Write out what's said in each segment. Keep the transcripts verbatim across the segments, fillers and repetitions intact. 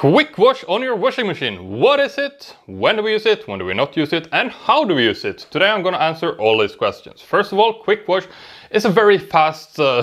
Quick wash on your washing machine. What is it? When do we use it? When do we not use it? And how do we use it? Today I'm going to answer all these questions. First of all, quick wash is a very fast uh,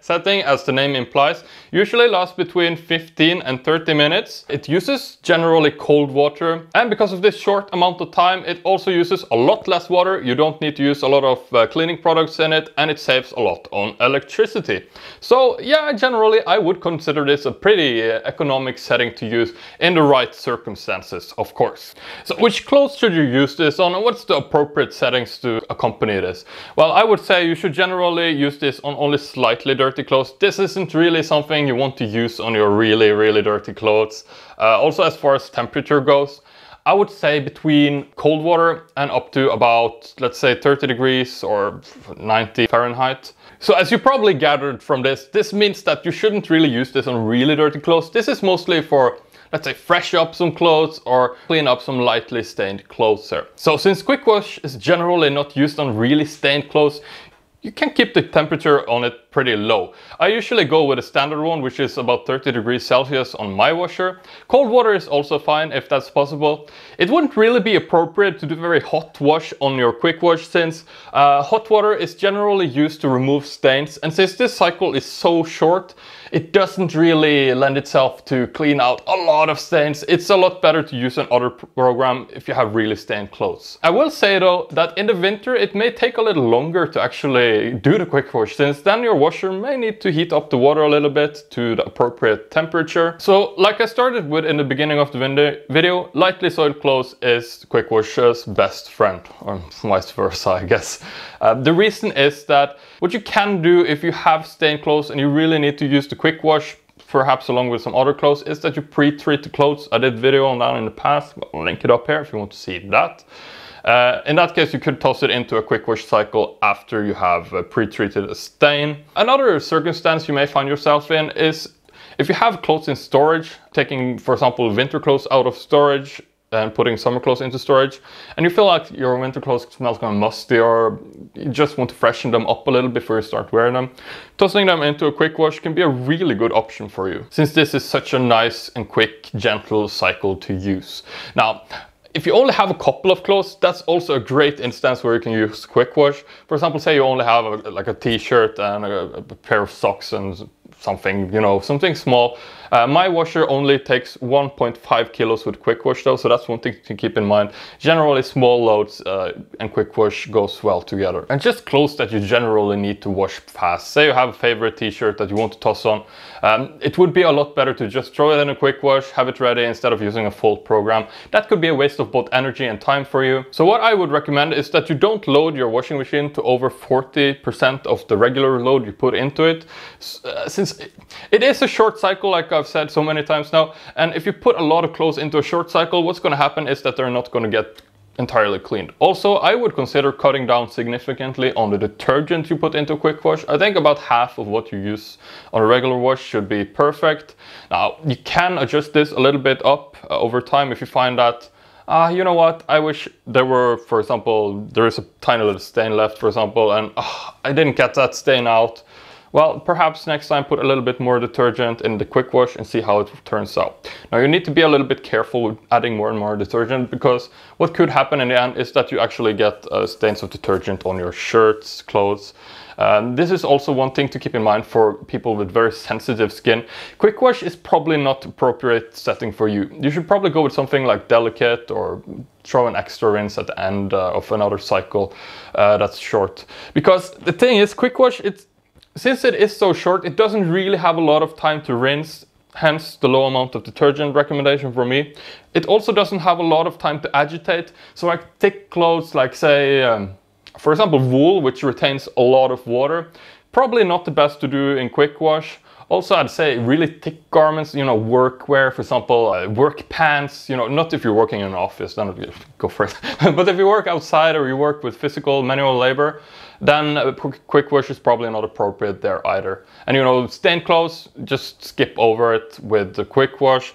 setting, as the name implies. Usually lasts between fifteen and thirty minutes. It uses generally cold water, and because of this short amount of time, it also uses a lot less water. You don't need to use a lot of uh, cleaning products in it, and it saves a lot on electricity. So yeah, generally I would consider this a pretty uh, economic setting to use in the right circumstances, of course. So which clothes should you use this on, and what's the appropriate settings to accompany this? Well, I would say you should generally use this on only slightly dirty clothes. This isn't really something you want to use on your really, really dirty clothes. Uh, also, as far as temperature goes, I would say between cold water and up to about, let's say, thirty degrees or ninety Fahrenheit. So as you probably gathered from this, this means that you shouldn't really use this on really dirty clothes. This is mostly for, let's say, fresh up some clothes or clean up some lightly stained clothes here. So since quick wash is generally not used on really stained clothes, you can keep the temperature on it pretty low. I usually go with a standard one, which is about thirty degrees Celsius on my washer. Cold water is also fine if that's possible. It wouldn't really be appropriate to do very hot wash on your quick wash, since uh, hot water is generally used to remove stains, and since this cycle is so short, it doesn't really lend itself to clean out a lot of stains. It's a lot better to use another program if you have really stained clothes. I will say though that in the winter it may take a little longer to actually do the quick wash, since then your washer may need to heat up the water a little bit to the appropriate temperature. So like I started with in the beginning of the video, lightly soiled clothes is quick wash's best friend, or vice versa, I guess. Uh, the reason is that what you can do if you have stained clothes and you really need to use the quick wash, perhaps along with some other clothes, is that you pre-treat the clothes. I did video on that in the past, but I'll link it up here if you want to see that. Uh, in that case, you could toss it into a quick wash cycle after you have uh, pre-treated a stain. Another circumstance you may find yourself in is if you have clothes in storage, taking, for example, winter clothes out of storage and putting summer clothes into storage, and you feel like your winter clothes smells kind of musty, or you just want to freshen them up a little before you start wearing them, tossing them into a quick wash can be a really good option for you, since this is such a nice and quick, gentle cycle to use. Now, if you only have a couple of clothes, that's also a great instance where you can use quick wash. For example, say you only have a, like a t-shirt and a, a pair of socks and something, you know, something small. Uh, my washer only takes one point five kilos with quick wash though, so that's one thing to keep in mind. Generally small loads uh, and quick wash goes well together. And just clothes that you generally need to wash fast. Say you have a favorite t-shirt that you want to toss on. Um, it would be a lot better to just throw it in a quick wash, have it ready, instead of using a full program. That could be a waste of both energy and time for you. So what I would recommend is that you don't load your washing machine to over forty percent of the regular load you put into it. Uh, since it is a short cycle, like I I've said so many times now, and if you put a lot of clothes into a short cycle, what's going to happen is that they're not going to get entirely cleaned. Also, I would consider cutting down significantly on the detergent you put into quick wash. I think about half of what you use on a regular wash should be perfect. Now, you can adjust this a little bit up uh, over time if you find that Ah, uh, you know what, I wish there were, for example, there is a tiny little stain left, for example, and uh, I didn't get that stain out. Well, perhaps next time put a little bit more detergent in the quick wash and see how it turns out. Now, you need to be a little bit careful with adding more and more detergent, because what could happen in the end is that you actually get uh, stains of detergent on your shirts, clothes. Um, this is also one thing to keep in mind for people with very sensitive skin. Quick wash is probably not appropriate setting for you. You should probably go with something like delicate, or throw an extra rinse at the end uh, of another cycle uh, that's short. Because the thing is, quick wash, it's Since it is so short, it doesn't really have a lot of time to rinse, hence the low amount of detergent recommendation for me. It also doesn't have a lot of time to agitate, so like thick clothes, like say, um, for example, wool, which retains a lot of water, probably not the best to do in quick wash. Also, I'd say really thick garments, you know, workwear, for example, uh, work pants, you know, not if you're working in an office, then go for it. But if you work outside or you work with physical manual labor, then uh, quick wash is probably not appropriate there either. And, you know, stained clothes, just skip over it with the quick wash.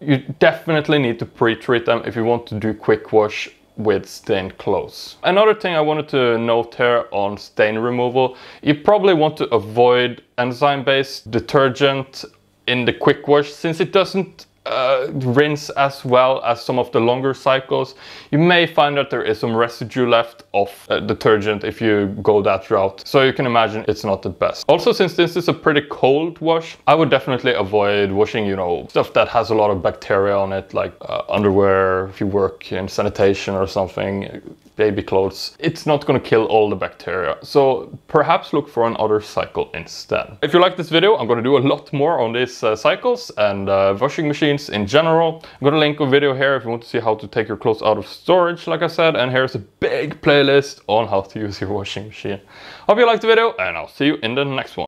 You definitely need to pre-treat them if you want to do quick wash with stained clothes. Another thing I wanted to note here on stain removal, you probably want to avoid enzyme-based detergent in the quick wash, since it doesn't uh, rinse as well as some of the longer cycles. You may find that there is some residue left of uh, detergent if you go that route. So you can imagine it's not the best. Also, since this is a pretty cold wash, I would definitely avoid washing, you know, stuff that has a lot of bacteria on it, like uh, underwear, if you work in sanitation or something, baby clothes. It's not going to kill all the bacteria. So perhaps look for another cycle instead. If you like this video, I'm going to do a lot more on these uh, cycles and uh, washing machines in general. I'm going to link a video here if you want to see how to take your clothes out of storage, like I said, and here's a big playlist on how to use your washing machine. Hope you liked the video, and I'll see you in the next one.